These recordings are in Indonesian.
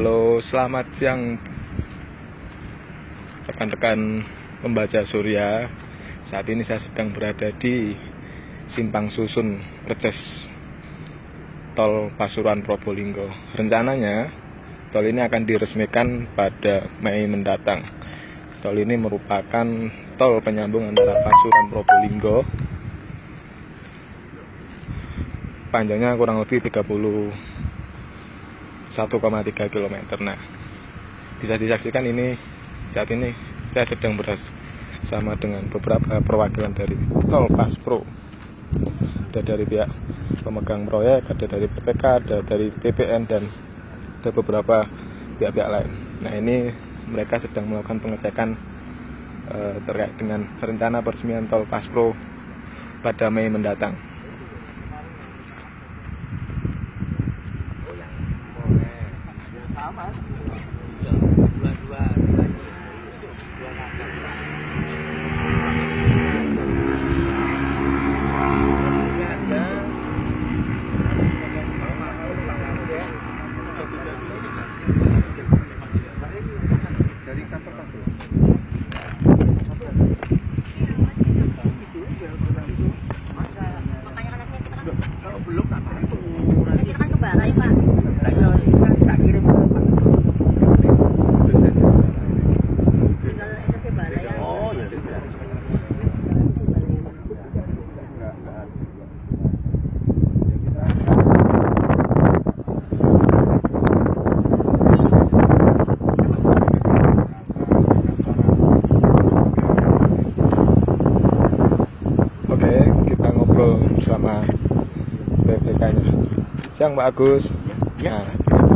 Halo, selamat siang rekan-rekan pembaca Surya. Saat ini saya sedang berada di Simpang Susun Leces, Tol Pasuruan Probolinggo. Rencananya tol ini akan diresmikan pada Mei mendatang. Tol ini merupakan tol penyambung antara Pasuruan Probolinggo. Panjangnya kurang lebih 1,3 km. Nah, bisa disaksikan ini saat ini saya sedang bersama dengan beberapa perwakilan dari Tol Paspro. Ada dari pihak pemegang proyek, ada dari PPK, ada dari PPN, dan ada beberapa pihak-pihak lain. Nah, ini mereka sedang melakukan pengecekan terkait dengan rencana peresmian Tol Paspro pada Mei mendatang. Sama BPK-nya. Siang Pak Agus. Ya. Nah,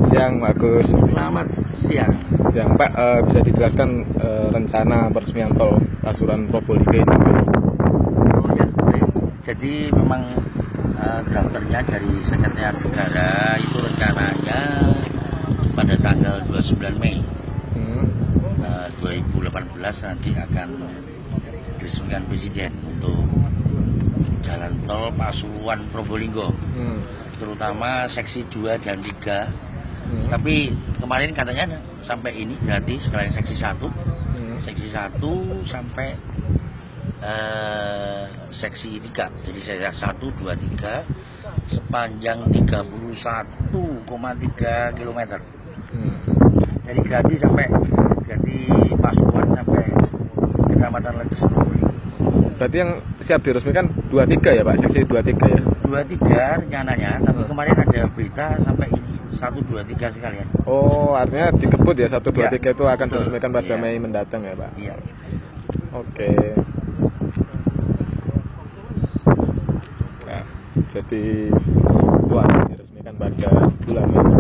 siang Pak Agus. Selamat siang. Siang Pak, bisa dijelaskan rencana peresmian tol Pasuruan Probolinggo ini? Oh, ya. Jadi memang drafternya dari Sekretariat Negara itu rencananya pada tanggal 29 Mei 2018 nanti akan diresmikan Presiden untuk jalan tol Pasuruan Probolinggo, terutama seksi 2 dan 3. Tapi kemarin katanya sampai ini berarti sekalian seksi 1, seksi 1 sampai seksi 3. Jadi saya 1, 2, 3 sepanjang 31,3 km. Dari Grati sampai Pasuruan sampai Kecamatan Leces Probolinggo. Berarti yang siap diresmikan 23 ya Pak, seksi 23 ya? 23 rencananya, tapi kemarin ada berita sampai ini 123 sekalian. Oh, artinya dikebut ya, 123 ya, itu akan diresmikan pada Mei mendatang ya Pak? Iya. Oke. Nah, jadi itu akan diresmikan pada bulan Mei.